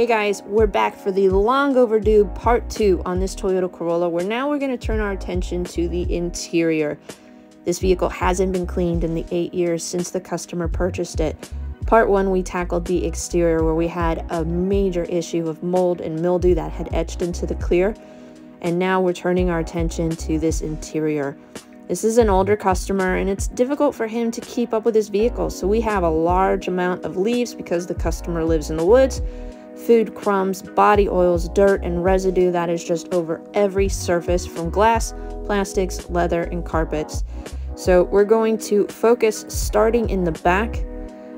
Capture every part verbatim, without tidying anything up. Hey guys, we're back for the long overdue part two on this Toyota Corolla, where now we're going to turn our attention to the interior. This vehicle hasn't been cleaned in the eight years since the customer purchased it. Part one, we tackled the exterior, where we had a major issue of mold and mildew that had etched into the clear. And now we're turning our attention to this interior. This is an older customer and it's difficult for him to keep up with his vehicle. So we have a large amount of leaves because the customer lives in the woods, food crumbs, body oils, dirt, and residue that is just over every surface from glass, plastics, leather, and carpets. So we're going to focus starting in the back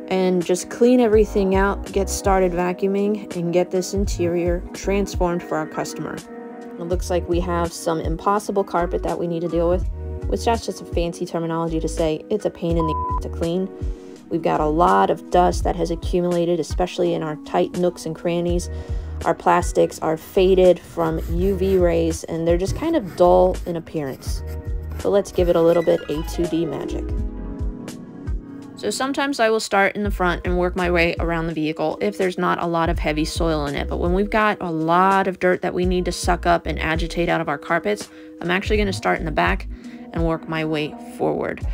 and just clean everything out, get started vacuuming, and get this interior transformed for our customer. It looks like we have some impossible carpet that we need to deal with, which that's just a fancy terminology to say it's a pain in the to clean. We've got a lot of dust that has accumulated, especially in our tight nooks and crannies. Our plastics are faded from U V rays and they're just kind of dull in appearance. So let's give it a little bit A two D magic. So sometimes I will start in the front and work my way around the vehicle if there's not a lot of heavy soil in it. But when we've got a lot of dirt that we need to suck up and agitate out of our carpets, I'm actually going to start in the back and work my way forward.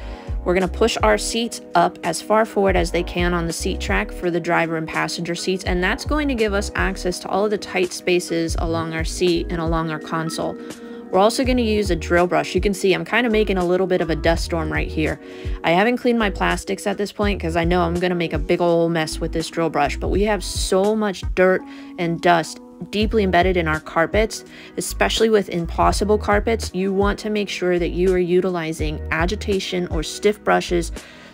We're going to push our seats up as far forward as they can on the seat track for the driver and passenger seats. And that's going to give us access to all of the tight spaces along our seat and along our console. We're also going to use a drill brush. You can see I'm kind of making a little bit of a dust storm right here. I haven't cleaned my plastics at this point because I know I'm going to make a big old mess with this drill brush, but we have so much dirt and dust deeply embedded in our carpets, especially with impossible carpets. You want to make sure that you are utilizing agitation or stiff brushes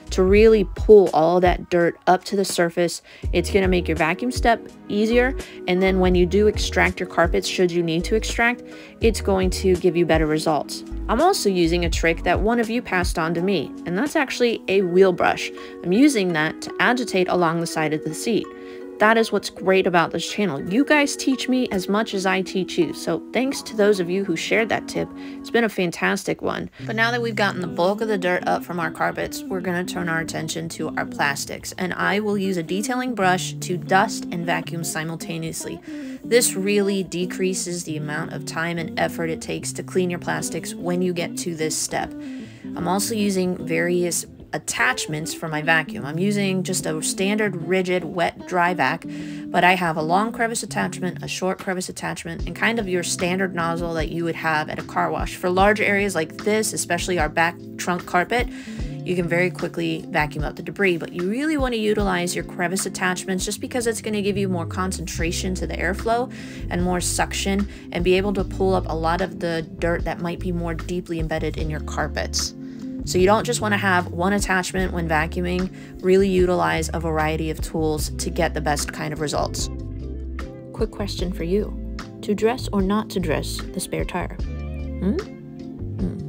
to really pull all that dirt up to the surface. It's going to make your vacuum step easier, and then when you do extract your carpets, should you need to extract, it's going to give you better results. I'm also using a trick that one of you passed on to me, and that's actually a wheel brush. I'm using that to agitate along the side of the seat. That is what's great about this channel. You guys teach me as much as I teach you. So thanks to those of you who shared that tip. It's been a fantastic one. But now that we've gotten the bulk of the dirt up from our carpets, we're going to turn our attention to our plastics. And I will use a detailing brush to dust and vacuum simultaneously. This really decreases the amount of time and effort it takes to clean your plastics when you get to this step. I'm also using various attachments for my vacuum. I'm using just a standard rigid wet dry vac, but I have a long crevice attachment, a short crevice attachment, and kind of your standard nozzle that you would have at a car wash. For large areas like this, especially our back trunk carpet, you can very quickly vacuum up the debris, but you really want to utilize your crevice attachments just because it's going to give you more concentration to the airflow and more suction and be able to pull up a lot of the dirt that might be more deeply embedded in your carpets. So you don't just want to have one attachment when vacuuming, really utilize a variety of tools to get the best kind of results. Quick question for you. To dress or not to dress the spare tire? Hmm? Hmm.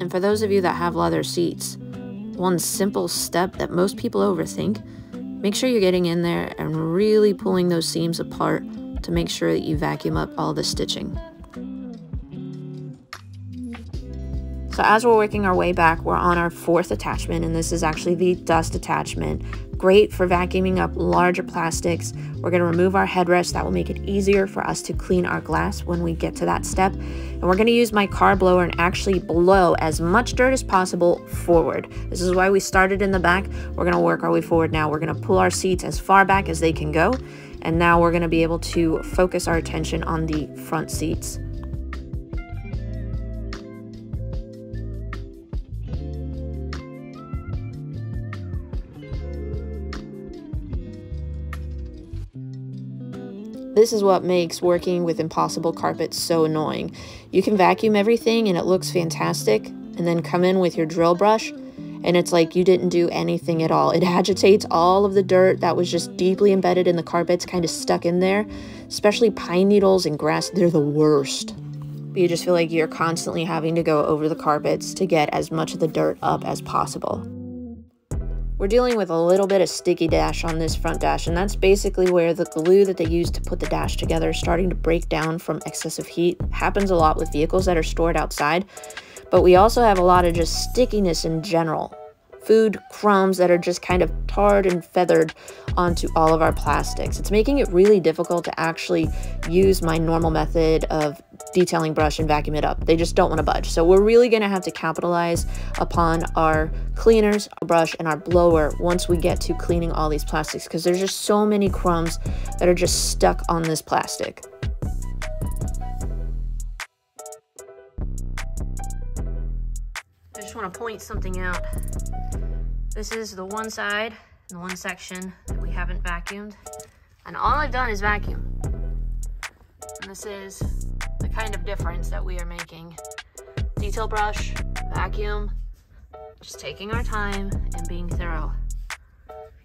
And for those of you that have leather seats, one simple step that most people overthink, make sure you're getting in there and really pulling those seams apart to make sure that you vacuum up all the stitching. So as we're working our way back, we're on our fourth attachment, and this is actually the dust attachment. Great for vacuuming up larger plastics. We're going to remove our headrest. That will make it easier for us to clean our glass when we get to that step. And we're going to use my car blower and actually blow as much dirt as possible forward. This is why we started in the back. We're going to work our way forward now. We're going to pull our seats as far back as they can go. And now we're going to be able to focus our attention on the front seats. This is what makes working with impossible carpets so annoying. You can vacuum everything and it looks fantastic, and then come in with your drill brush and it's like you didn't do anything at all. It agitates all of the dirt that was just deeply embedded in the carpets, kind of stuck in there. Especially pine needles and grass, they're the worst. But you just feel like you're constantly having to go over the carpets to get as much of the dirt up as possible. We're dealing with a little bit of sticky dash on this front dash, and that's basically where the glue that they use to put the dash together is starting to break down from excessive heat. It happens a lot with vehicles that are stored outside. But we also have a lot of just stickiness in general. Food crumbs that are just kind of tarred and feathered onto all of our plastics. It's making it really difficult to actually use my normal method of detailing brush and vacuum it up. They just don't want to budge. So we're really going to have to capitalize upon our cleaners, our brush, and our blower once we get to cleaning all these plastics, because there's just so many crumbs that are just stuck on this plastic. I just want to point something out. This is the one side and the one section that we haven't vacuumed, and all I've done is vacuum, and this is the kind of difference that we are making. Detail brush, vacuum, just taking our time and being thorough.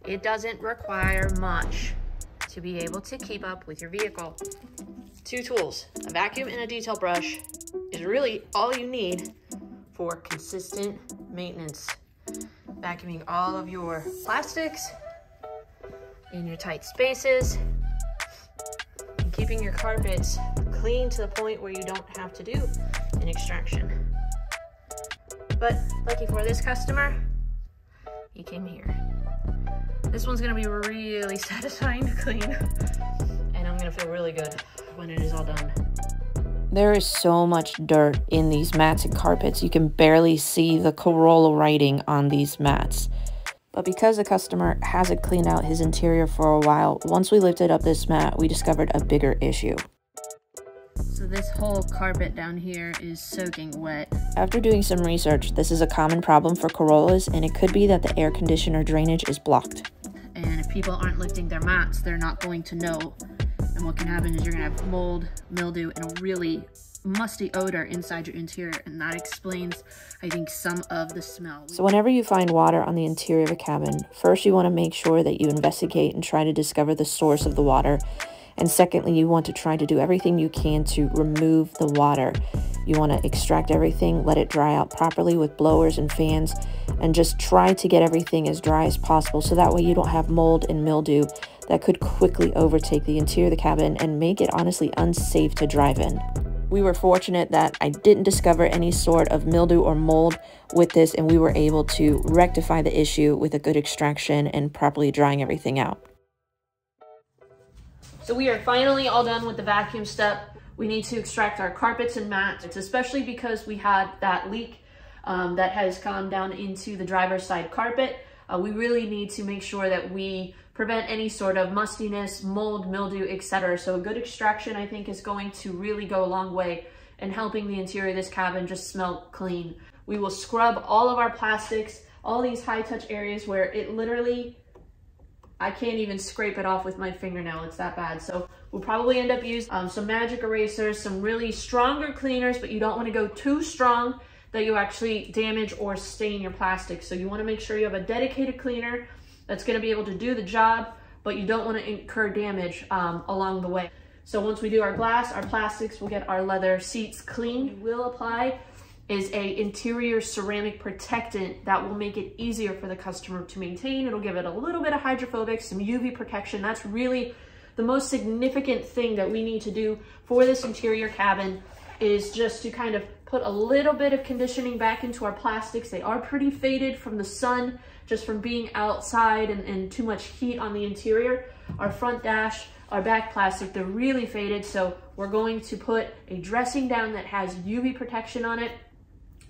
It doesn't require much to be able to keep up with your vehicle. Two tools, a vacuum and a detail brush, is really all you need for consistent maintenance. Vacuuming all of your plastics in your tight spaces and keeping your carpets clean to the point where you don't have to do an extraction. But lucky for this customer, he came here. This one's gonna be really satisfying to clean, and I'm gonna feel really good when it is all done. There is so much dirt in these mats and carpets, you can barely see the Corolla writing on these mats. But because the customer hasn't cleaned out his interior for a while, once we lifted up this mat, we discovered a bigger issue. So this whole carpet down here is soaking wet. After doing some research, this is a common problem for Corollas, and it could be that the air conditioner drainage is blocked. And if people aren't lifting their mats, they're not going to know. And what can happen is you're gonna have mold, mildew, and a really musty odor inside your interior, and that explains, I think, some of the smell. So whenever you find water on the interior of a cabin, first you want to make sure that you investigate and try to discover the source of the water, and secondly, you want to try to do everything you can to remove the water. You want to extract everything, let it dry out properly with blowers and fans, and just try to get everything as dry as possible, so that way you don't have mold and mildew that could quickly overtake the interior of the cabin and make it honestly unsafe to drive in. We were fortunate that I didn't discover any sort of mildew or mold with this, and we were able to rectify the issue with a good extraction and properly drying everything out. So we are finally all done with the vacuum step. We need to extract our carpets and mats. It's especially because we had that leak um, that has gone down into the driver's side carpet. Uh, we really need to make sure that we prevent any sort of mustiness, mold, mildew, et cetera. So a good extraction, I think, is going to really go a long way in helping the interior of this cabin just smell clean. We will scrub all of our plastics, all these high touch areas where it literally, I can't even scrape it off with my fingernail, it's that bad. So we'll probably end up using um, some magic erasers, some really stronger cleaners, but you don't wanna go too strong that you actually damage or stain your plastic. So you wanna make sure you have a dedicated cleaner that's gonna be able to do the job, but you don't wanna incur damage um, along the way. So once we do our glass, our plastics, we'll get our leather seats cleaned. We will apply is a interior ceramic protectant that will make it easier for the customer to maintain. It'll give it a little bit of hydrophobic, some U V protection. That's really the most significant thing that we need to do for this interior cabin, is just to kind of put a little bit of conditioning back into our plastics. They are pretty faded from the sun, just from being outside and, and too much heat on the interior. Our front dash, our back plastic, they're really faded. So we're going to put a dressing down that has U V protection on it,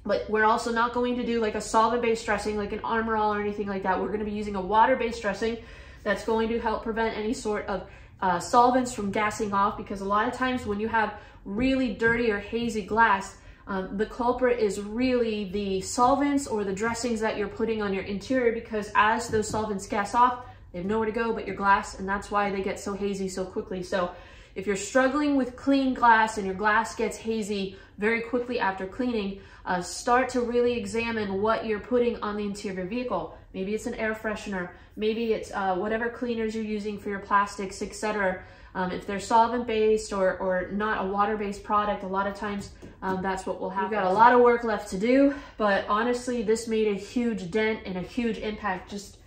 but we're also not going to do like a solvent-based dressing, like an Armorall or anything like that. We're gonna be using a water-based dressing that's going to help prevent any sort of uh, solvents from gassing off, because a lot of times when you have really dirty or hazy glass, Um, the culprit is really the solvents or the dressings that you're putting on your interior, because as those solvents gas off, they have nowhere to go but your glass, and that's why they get so hazy so quickly. So If you're struggling with clean glass and your glass gets hazy very quickly after cleaning, uh, start to really examine what you're putting on the interior of your vehicle. Maybe it's an air freshener, maybe it's uh, whatever cleaners you're using for your plastics, et cetera. Um, if they're solvent-based or, or not a water-based product, a lot of times um, that's what will happen. We've got a lot of work left to do, but honestly, this made a huge dent and a huge impact. Just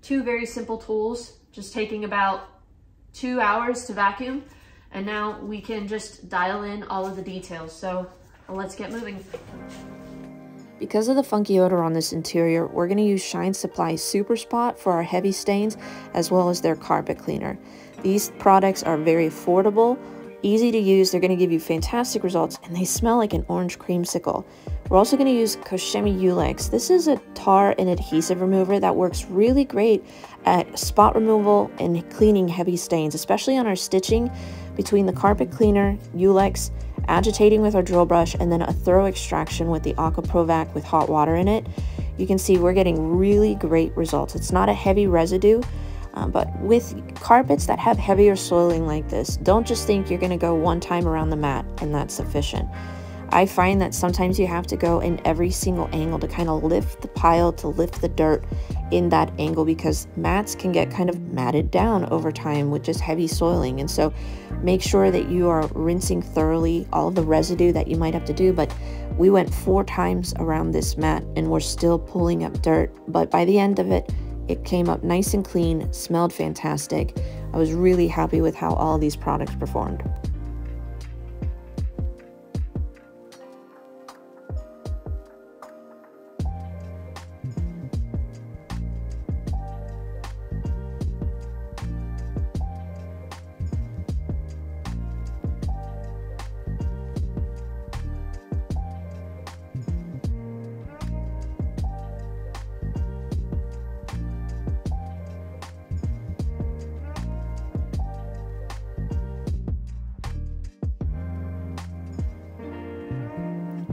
two very simple tools, just taking about two hours to vacuum, and now we can just dial in all of the details. So let's get moving. Because of the funky odor on this interior, we're going to use Shine Supply Super Spot for our heavy stains, as well as their carpet cleaner. These products are very affordable, easy to use, they're going to give you fantastic results, and they smell like an orange creamsicle. We're also going to use Koch Chemie Ulex. This is a tar and adhesive remover that works really great at spot removal and cleaning heavy stains, especially on our stitching between the carpet cleaner, Ulex, agitating with our drill brush, and then a thorough extraction with the Aqua Provac with hot water in it. You can see we're getting really great results. It's not a heavy residue. Um, but with carpets that have heavier soiling like this, don't just think you're going to go one time around the mat and that's sufficient. I find that sometimes you have to go in every single angle to kind of lift the pile, to lift the dirt in that angle, because mats can get kind of matted down over time with just heavy soiling. And so make sure that you are rinsing thoroughly all of the residue that you might have to do. But we went four times around this mat and we're still pulling up dirt. But by the end of it, it came up nice and clean, smelled fantastic. I was really happy with how all these products performed.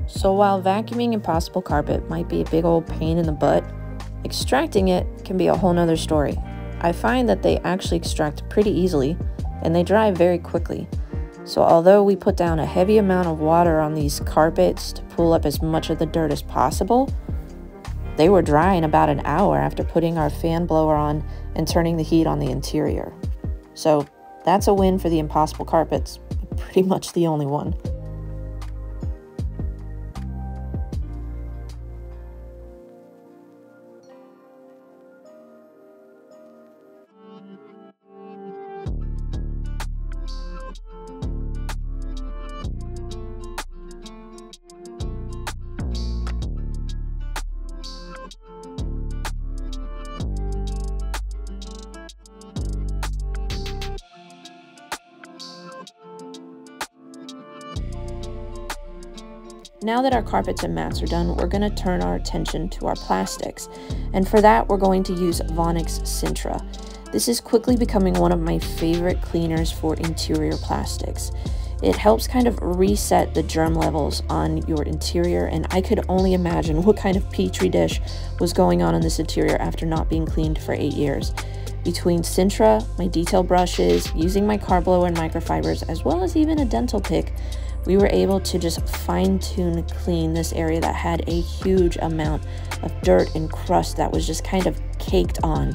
So while vacuuming impossible carpet might be a big old pain in the butt, extracting it can be a whole nother story. I find that they actually extract pretty easily and they dry very quickly. So although we put down a heavy amount of water on these carpets to pull up as much of the dirt as possible, they were dry in about an hour after putting our fan blower on and turning the heat on the interior. So that's a win for the impossible carpets, but pretty much the only one. Now that our carpets and mats are done, we're going to turn our attention to our plastics. And for that, we're going to use Vonixx Sintra. This is quickly becoming one of my favorite cleaners for interior plastics. It helps kind of reset the germ levels on your interior, and I could only imagine what kind of petri dish was going on in this interior after not being cleaned for eight years. Between Sintra, my detail brushes, using my car blower and microfibers, as well as even a dental pick, we were able to just fine-tune clean this area that had a huge amount of dirt and crust that was just kind of caked on.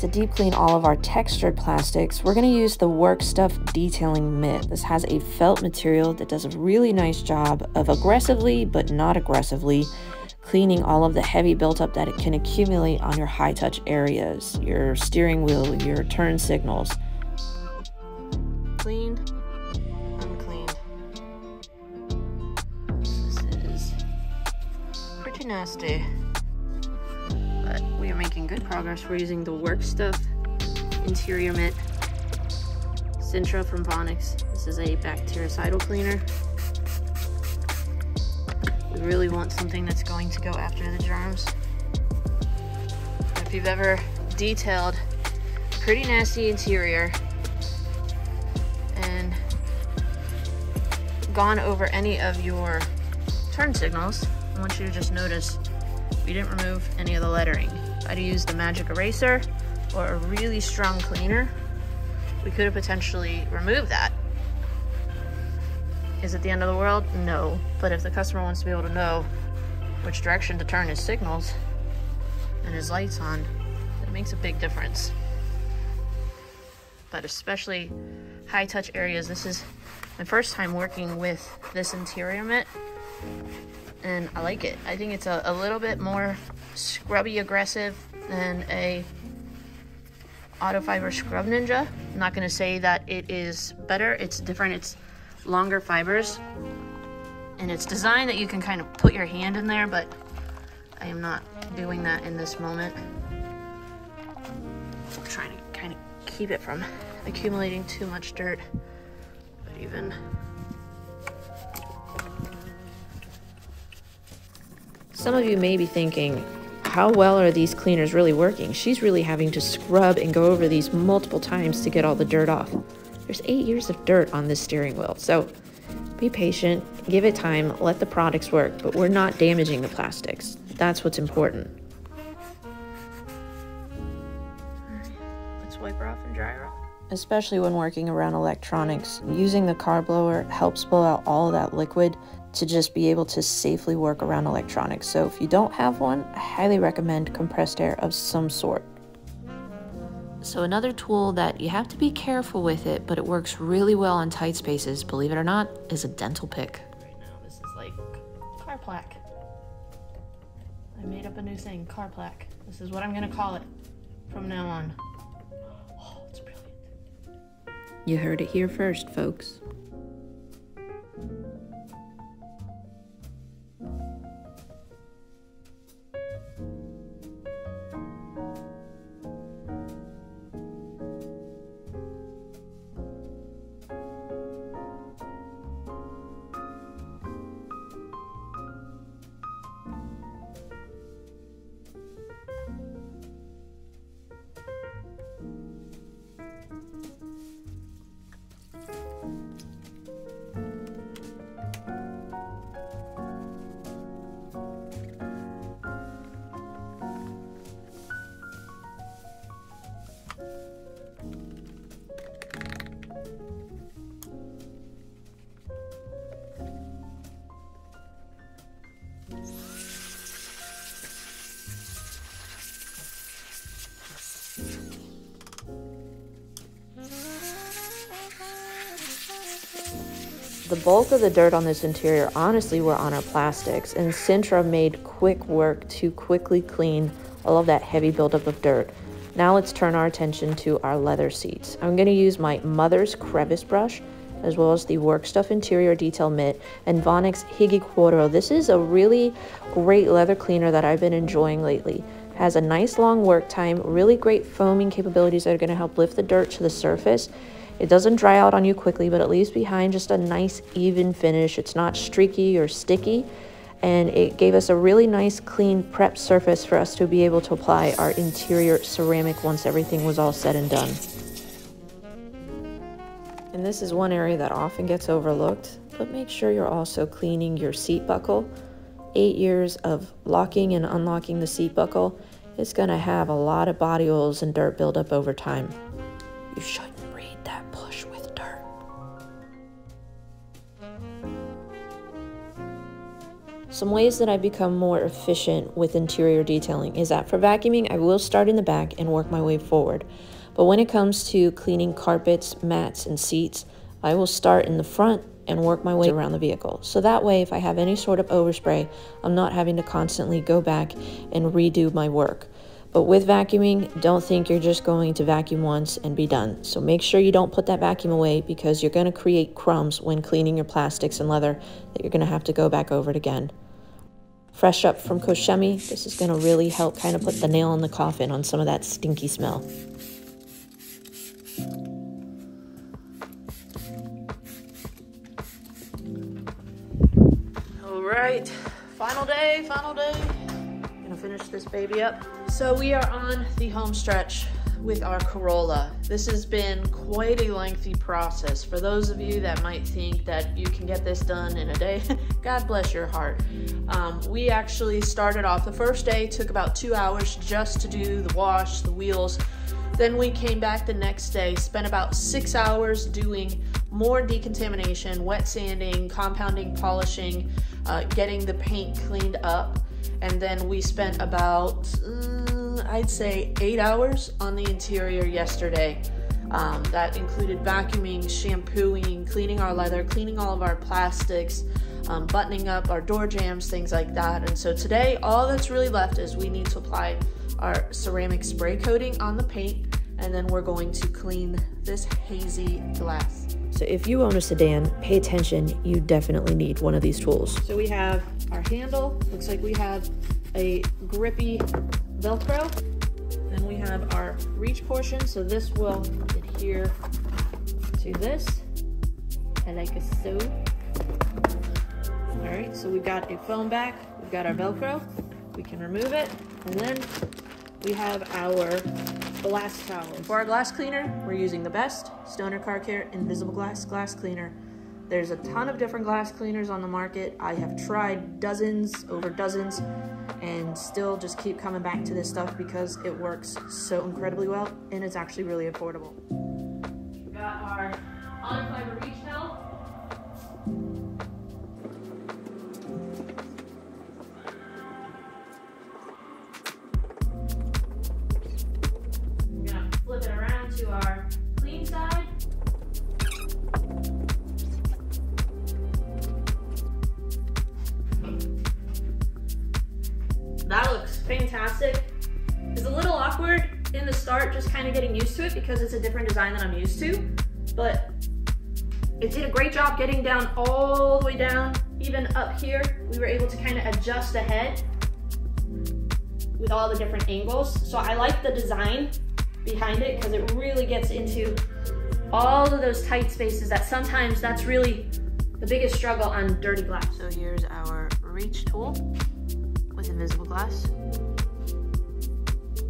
To deep clean all of our textured plastics, we're going to use the Work Stuff Detailing Mitt. This has a felt material that does a really nice job of aggressively, but not aggressively, cleaning all of the heavy buildup that it can accumulate on your high-touch areas, your steering wheel, your turn signals. Cleaned, uncleaned. This is pretty nasty, but we are making good progress. We're using the Work Stuff Interior Mitt, Sintra from Vonixx. This is a bactericidal cleaner. We really want something that's going to go after the germs. If you've ever detailed pretty nasty interior, gone over any of your turn signals, I want you to just notice we didn't remove any of the lettering. I'd use the magic eraser or a really strong cleaner we could have potentially removed that. Is it the end of the world? No. But if the customer wants to be able to know which direction to turn his signals and his lights on, it makes a big difference. But especially high touch areas, this is my first time working with this interior mitt, and I like it. I think it's a, a little bit more scrubby aggressive than a Autofiber Scrub Ninja. I'm not gonna say that it is better, it's different, it's longer fibers, and it's designed that you can kind of put your hand in there, but I am not doing that in this moment. I'm trying to kind of keep it from accumulating too much dirt, but even some of you may be thinking, how well are these cleaners really working? She's really having to scrub and go over these multiple times to get all the dirt off. There's eight years of dirt on this steering wheel, so be patient, give it time, let the products work, but we're not damaging the plastics. That's what's important. All right, let's wipe her off and dry her off. Especially when working around electronics, using the car blower helps blow out all of that liquid to just be able to safely work around electronics. So if you don't have one, I highly recommend compressed air of some sort. So another tool that you have to be careful with it, but it works really well in tight spaces, believe it or not, is a dental pick. Right now, this is like car plaque. I made up a new thing, car plaque. This is what I'm gonna call it from now on. Oh, it's brilliant. You heard it here first, folks. The bulk of the dirt on this interior honestly were on our plastics, and Sintra made quick work to quickly clean all of that heavy buildup of dirt. Now let's turn our attention to our leather seats. I'm going to use my mother's crevice brush as well as the Work Stuff Interior Detail Mitt and Vonixx Higicouro. This is a really great leather cleaner that I've been enjoying lately. It has a nice long work time, really great foaming capabilities that are going to help lift the dirt to the surface. It doesn't dry out on you quickly, but it leaves behind just a nice even finish. It's not streaky or sticky, and it gave us a really nice clean prep surface for us to be able to apply our interior ceramic once everything was all said and done. And this is one area that often gets overlooked, but make sure you're also cleaning your seat buckle. Eight years of locking and unlocking the seat buckle is going to have a lot of body oils and dirt buildup over time. You shouldn't raid that bush with dirt. Some ways that I've become more efficient with interior detailing is that for vacuuming, I will start in the back and work my way forward. But when it comes to cleaning carpets, mats, and seats, I will start in the front and work my way around the vehicle. So that way, if I have any sort of overspray, I'm not having to constantly go back and redo my work. But with vacuuming, don't think you're just going to vacuum once and be done. So make sure you don't put that vacuum away, because you're going to create crumbs when cleaning your plastics and leather that you're going to have to go back over it again. Fresh Up from Koch Chemie, this is going to really help kind of put the nail in the coffin on some of that stinky smell. All right, final day, final day. Finish this baby up. So we are on the home stretch with our Corolla. This has been quite a lengthy process. For those of you that might think that you can get this done in a day, God bless your heart. Um, we actually started off, the first day took about two hours just to do the wash, the wheels, Then we came back the next day, spent about six hours doing more decontamination, wet sanding, compounding, polishing, uh, getting the paint cleaned up. And then we spent about, mm, I'd say eight hours on the interior yesterday. Um, that included vacuuming, shampooing, cleaning our leather, cleaning all of our plastics, um, buttoning up our door jambs, things like that. And so today, all that's really left is we need to apply our ceramic spray coating on the paint, and then we're going to clean this hazy glass. So if you own a sedan, pay attention, you definitely need one of these tools. So we have our handle, looks like we have a grippy Velcro. Then we have our reach portion, so this will adhere to this, I like it so. All right, so we've got a foam back, we've got our Velcro, we can remove it, and then we have our glass towel. For our glass cleaner, we're using the best Stoner Car Care Invisible Glass glass cleaner. There's a ton of different glass cleaners on the market. I have tried dozens over dozens and still just keep coming back to this stuff because it works so incredibly well and it's actually really affordable. We've got our Autofiber Reach Towel. That looks fantastic. It's a little awkward in the start, just kind of getting used to it because it's a different design than I'm used to, but it did a great job getting down all the way down, even up here. We were able to kind of adjust the head with all the different angles. So I like the design behind it because it really gets into all of those tight spaces that sometimes that's really the biggest struggle on dirty glass. So here's our reach tool. With invisible glass.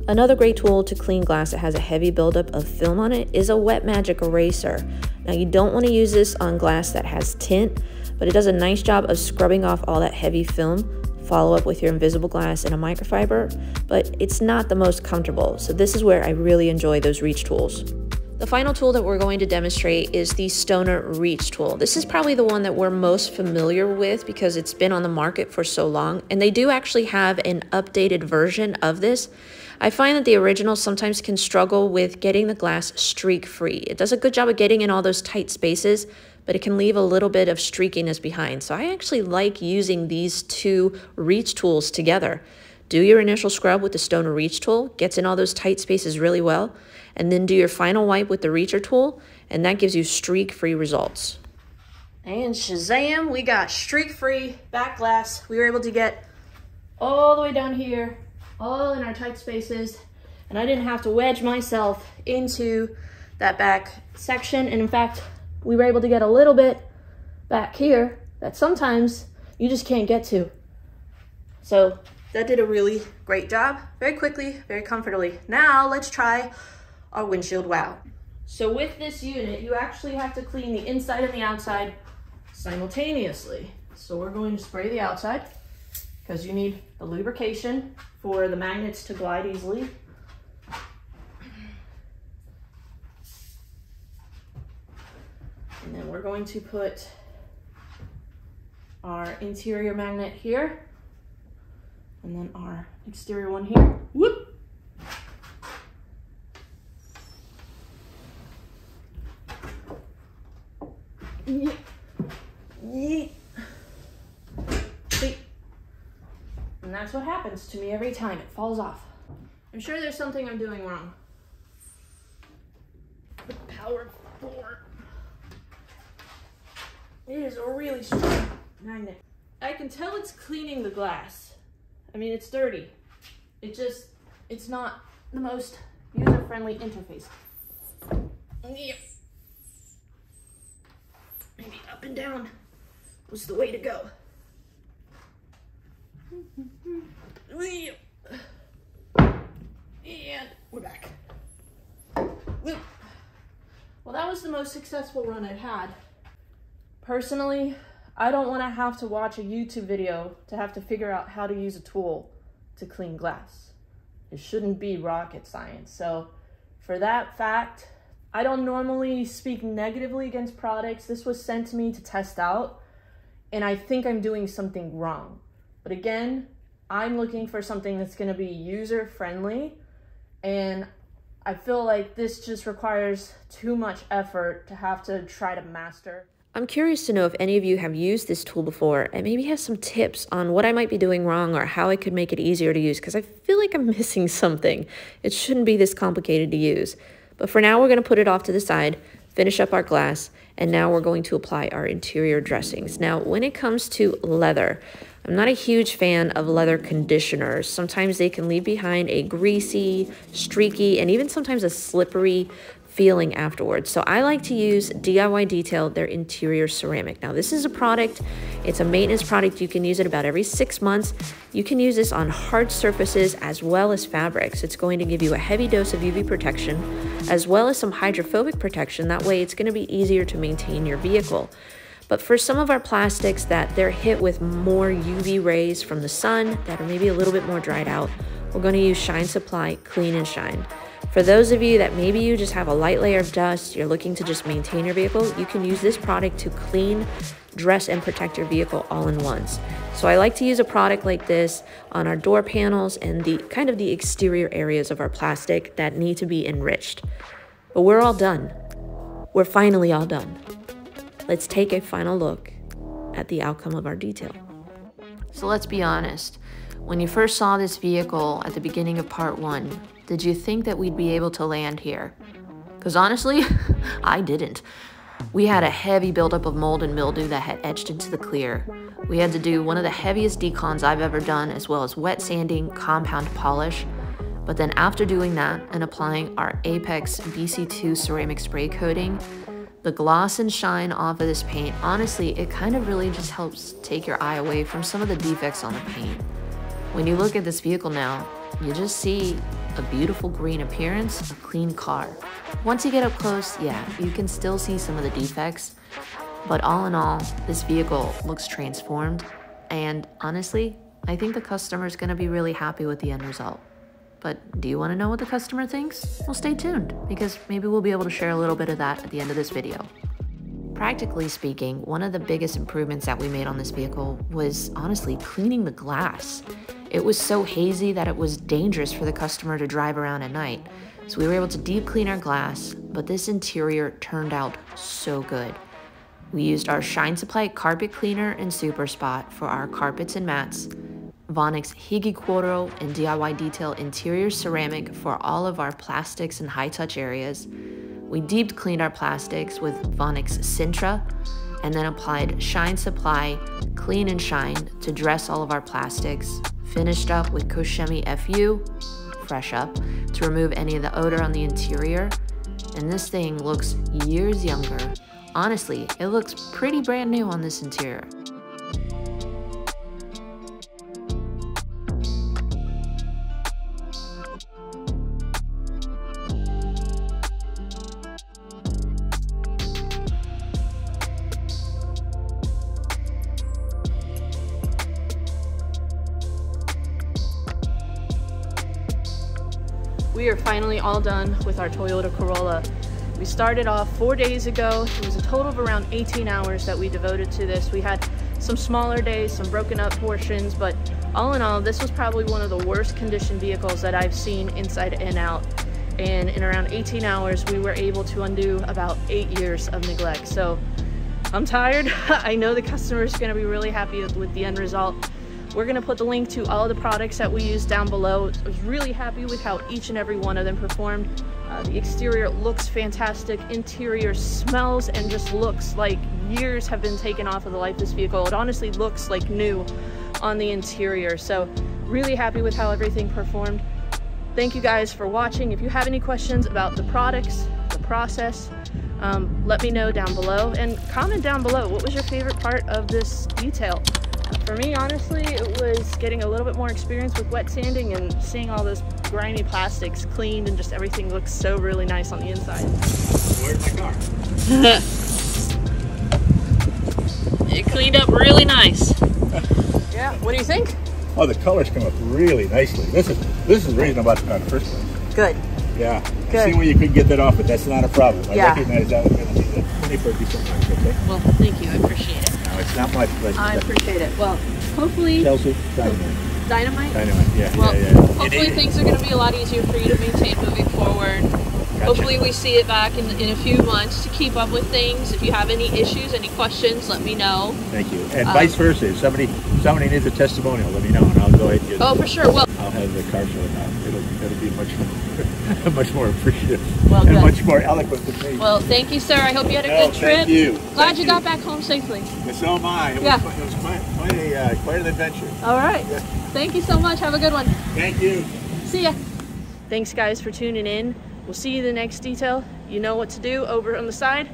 Another great tool to clean glass that has a heavy buildup of film on it is a Wet Magic eraser. Now you don't want to use this on glass that has tint, but it does a nice job of scrubbing off all that heavy film. Follow up with your invisible glass and a microfiber, but it's not the most comfortable, so this is where I really enjoy those reach tools. The final tool that we're going to demonstrate is the Stoner Reach Tool. This is probably the one that we're most familiar with because it's been on the market for so long, and they do actually have an updated version of this. I find that the original sometimes can struggle with getting the glass streak-free. It does a good job of getting in all those tight spaces, but it can leave a little bit of streakiness behind. So I actually like using these two reach tools together. Do your initial scrub with the Stoner Reach Tool, gets in all those tight spaces really well, and then do your final wipe with the Reacher Tool, and that gives you streak-free results. And shazam, we got streak-free back glass. We were able to get all the way down here, all in our tight spaces, and I didn't have to wedge myself into that back section. And in fact, we were able to get a little bit back here that sometimes you just can't get to. So that did a really great job, very quickly, very comfortably. Now let's try our windshield wow. So with this unit, you actually have to clean the inside and the outside simultaneously. So we're going to spray the outside because you need the lubrication for the magnets to glide easily. And then we're going to put our interior magnet here. And then our exterior one here. Whoop! Yeah. Yeah. See? And that's what happens to me every time. It falls off. I'm sure there's something I'm doing wrong. The power four. It is a really strong magnet. I can tell it's cleaning the glass. I mean, it's dirty. It just, it's not the most user-friendly interface. Yeah. Maybe up and down was the way to go. And we're back. Well, that was the most successful run I've had. Personally, I don't want to have to watch a YouTube video to have to figure out how to use a tool to clean glass. It shouldn't be rocket science. So for that fact. I don't normally speak negatively against products. This was sent to me to test out, and I think I'm doing something wrong. But again, I'm looking for something that's going to be user-friendly, and I feel like this just requires too much effort to have to try to master. I'm curious to know if any of you have used this tool before and maybe has some tips on what I might be doing wrong or how I could make it easier to use, because I feel like I'm missing something. It shouldn't be this complicated to use. But for now, we're going to put it off to the side, finish up our glass, and now we're going to apply our interior dressings. Now, when it comes to leather, I'm not a huge fan of leather conditioners. Sometimes they can leave behind a greasy, streaky, and even sometimes a slippery feeling afterwards. So I like to use D I Y Detail, their interior ceramic. Now this is a product, it's a maintenance product. You can use it about every six months. You can use this on hard surfaces as well as fabrics. It's going to give you a heavy dose of U V protection as well as some hydrophobic protection. That way it's going to be easier to maintain your vehicle. But for some of our plastics that they're hit with more U V rays from the sun that are maybe a little bit more dried out, we're going to use Shine Supply Clean and Shine. For those of you that maybe you just have a light layer of dust, you're looking to just maintain your vehicle, you can use this product to clean, dress, and protect your vehicle all in once. So I like to use a product like this on our door panels and the kind of the exterior areas of our plastic that need to be enriched. But we're all done. We're finally all done. Let's take a final look at the outcome of our detail. So let's be honest. When you first saw this vehicle at the beginning of part one, did you think that we'd be able to land here? Because honestly, I didn't. We had a heavy buildup of mold and mildew that had etched into the clear. We had to do one of the heaviest decons I've ever done, as well as wet sanding, compound polish. But then after doing that and applying our Apex B C two ceramic spray coating, the gloss and shine off of this paint, honestly, it kind of really just helps take your eye away from some of the defects on the paint. When you look at this vehicle now, you just see a beautiful green appearance, a clean car. Once you get up close, yeah, you can still see some of the defects, but all in all, this vehicle looks transformed, and honestly, I think the customer is going to be really happy with the end result. But do you want to know what the customer thinks? Well, stay tuned, because maybe we'll be able to share a little bit of that at the end of this video. Practically speaking, one of the biggest improvements that we made on this vehicle was honestly cleaning the glass. It was so hazy that it was dangerous for the customer to drive around at night. So we were able to deep clean our glass, but this interior turned out so good. We used our Shine Supply carpet cleaner and Super Spot for our carpets and mats, Vonixx Higicouro and D I Y Detail interior ceramic for all of our plastics and high touch areas. We deep cleaned our plastics with Vonixx Sintra, and then applied Shine Supply Clean and Shine to dress all of our plastics. Finished up with Koch Chemie F U, Fresh Up, to remove any of the odor on the interior. And this thing looks years younger. Honestly, it looks pretty brand new on this interior. We are finally all done with our Toyota Corolla. We started off four days ago. It was a total of around eighteen hours that we devoted to this. We had some smaller days, some broken up portions, but all in all, this was probably one of the worst conditioned vehicles that I've seen inside and out. And in around eighteen hours, we were able to undo about eight years of neglect. So I'm tired. I know the customer is going to be really happy with the end result. We're going to put the link to all the products that we used down below. I was really happy with how each and every one of them performed. Uh, the exterior looks fantastic. Interior smells and just looks like years have been taken off of the life of this vehicle. It honestly looks like new on the interior. So really happy with how everything performed. Thank you guys for watching. If you have any questions about the products, the process, um, let me know down below, and comment down below. What was your favorite part of this detail? For me, honestly, it was getting a little bit more experience with wet sanding and seeing all those grimy plastics cleaned, and just everything looks so really nice on the inside. Where's my car? It cleaned up really nice. Yeah, what do you think? Oh, the colors come up really nicely. This is this is the reason I bought it in the first place. Good. Yeah. Okay. See where you could get that off, but that's not a problem. I yeah. recognize that. We're going to need that money for a decent time, okay? Well, thank you. I appreciate it. No, it's not my pleasure. I appreciate it. Well, hopefully... Chelsea, dynamite. Dynamite? Dynamite, yeah. Well, yeah, yeah. hopefully it, it, things are going to be a lot easier for you to maintain moving forward. Gotcha. Hopefully we see it back in, in a few months to keep up with things. If you have any issues, any questions, let me know. Thank you. And um, vice versa. If somebody, somebody needs a testimonial, let me know, and I'll go ahead and get Oh, for sure. Well, I'll have the car show now. It'll, it'll be much more, much more appreciative well, and good. much more eloquent than me. Well, thank you, sir. I hope you had a no, good trip. Thank you. Glad thank you got you. back home safely. And so am I. It yeah. was, quite, it was quite, quite, a, uh, quite an adventure. All right. Yeah. Thank you so much. Have a good one. Thank you. See ya. Thanks, guys, for tuning in. We'll see you in the next detail. You know what to do over on the side.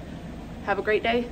Have a great day.